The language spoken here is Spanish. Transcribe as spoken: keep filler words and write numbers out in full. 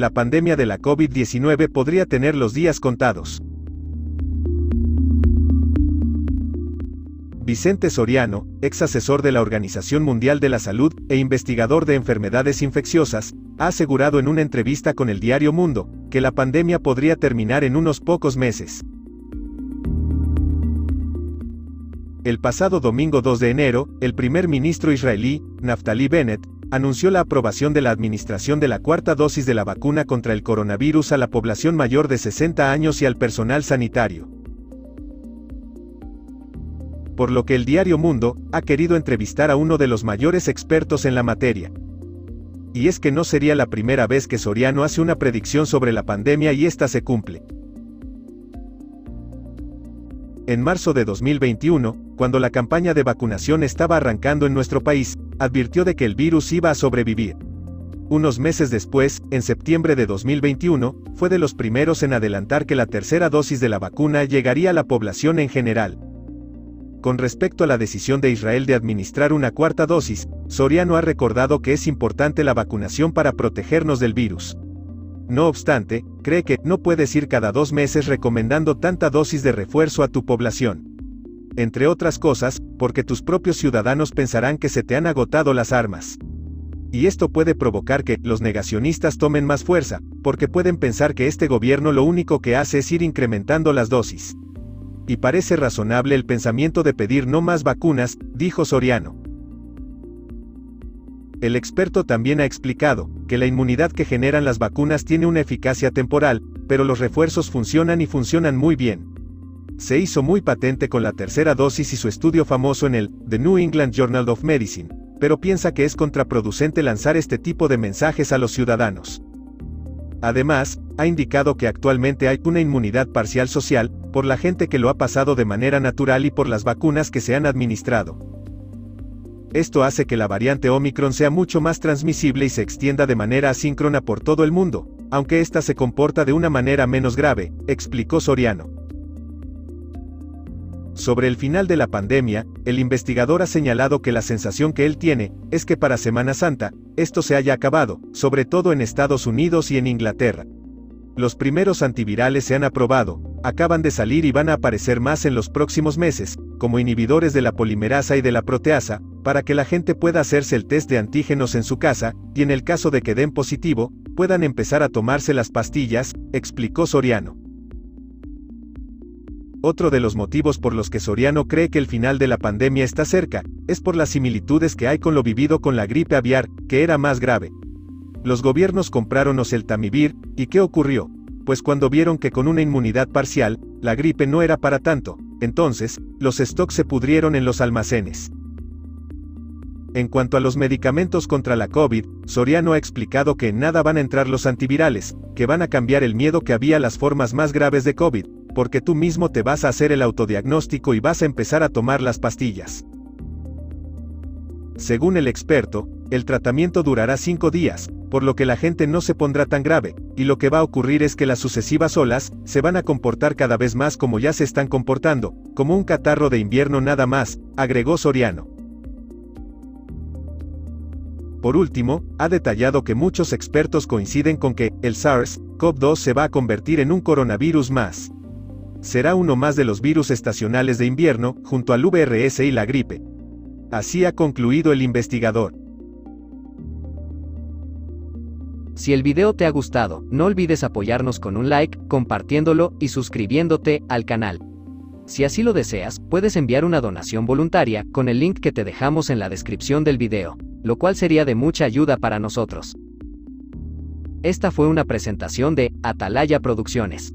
la pandemia de la COVID diecinueve podría tener los días contados. Vicente Soriano, ex asesor de la Organización Mundial de la Salud e investigador de enfermedades infecciosas, ha asegurado en una entrevista con el diario Mundo, que la pandemia podría terminar en unos pocos meses. El pasado domingo dos de enero, el primer ministro israelí, Naftali Bennett, anunció la aprobación de la administración de la cuarta dosis de la vacuna contra el coronavirus a la población mayor de sesenta años y al personal sanitario. Por lo que el diario Mundo ha querido entrevistar a uno de los mayores expertos en la materia. Y es que no sería la primera vez que Soriano hace una predicción sobre la pandemia y esta se cumple. En marzo de dos mil veintiuno, cuando la campaña de vacunación estaba arrancando en nuestro país, advirtió de que el virus iba a sobrevivir. Unos meses después, en septiembre de dos mil veintiuno, fue de los primeros en adelantar que la tercera dosis de la vacuna llegaría a la población en general. Con respecto a la decisión de Israel de administrar una cuarta dosis, Soriano ha recordado que es importante la vacunación para protegernos del virus. No obstante, cree que no puedes ir cada dos meses recomendando tanta dosis de refuerzo a tu población. Entre otras cosas, porque tus propios ciudadanos pensarán que se te han agotado las armas. Y esto puede provocar que los negacionistas tomen más fuerza, porque pueden pensar que este gobierno lo único que hace es ir incrementando las dosis. Y parece razonable el pensamiento de pedir no más vacunas, dijo Soriano. El experto también ha explicado que la inmunidad que generan las vacunas tiene una eficacia temporal, pero los refuerzos funcionan y funcionan muy bien. Se hizo muy patente con la tercera dosis y su estudio famoso en el The New England Journal of Medicine, pero piensa que es contraproducente lanzar este tipo de mensajes a los ciudadanos. Además, ha indicado que actualmente hay una inmunidad parcial social, por la gente que lo ha pasado de manera natural y por las vacunas que se han administrado. Esto hace que la variante Omicron sea mucho más transmisible y se extienda de manera asíncrona por todo el mundo, aunque ésta se comporta de una manera menos grave, explicó Soriano. Sobre el final de la pandemia, el investigador ha señalado que la sensación que él tiene, es que para Semana Santa, esto se haya acabado, sobre todo en Estados Unidos y en Inglaterra. Los primeros antivirales se han aprobado, acaban de salir y van a aparecer más en los próximos meses, como inhibidores de la polimerasa y de la proteasa, para que la gente pueda hacerse el test de antígenos en su casa, y en el caso de que den positivo, puedan empezar a tomarse las pastillas, explicó Soriano. Otro de los motivos por los que Soriano cree que el final de la pandemia está cerca, es por las similitudes que hay con lo vivido con la gripe aviar, que era más grave. Los gobiernos compraron oseltamivir, ¿y qué ocurrió? Pues cuando vieron que con una inmunidad parcial, la gripe no era para tanto, entonces, los stocks se pudrieron en los almacenes. En cuanto a los medicamentos contra la COVID, Soriano ha explicado que en nada van a entrar los antivirales, que van a cambiar el miedo que había a las formas más graves de COVID, porque tú mismo te vas a hacer el autodiagnóstico y vas a empezar a tomar las pastillas. Según el experto, el tratamiento durará cinco días, por lo que la gente no se pondrá tan grave, y lo que va a ocurrir es que las sucesivas olas, se van a comportar cada vez más como ya se están comportando, como un catarro de invierno nada más, agregó Soriano. Por último, ha detallado que muchos expertos coinciden con que, el SARS CoV dos se va a convertir en un coronavirus más. Será uno más de los virus estacionales de invierno, junto al V R S y la gripe. Así ha concluido el investigador. Si el video te ha gustado, no olvides apoyarnos con un like, compartiéndolo y suscribiéndote al canal. Si así lo deseas, puedes enviar una donación voluntaria con el link que te dejamos en la descripción del video, lo cual sería de mucha ayuda para nosotros. Esta fue una presentación de Atalaya Producciones.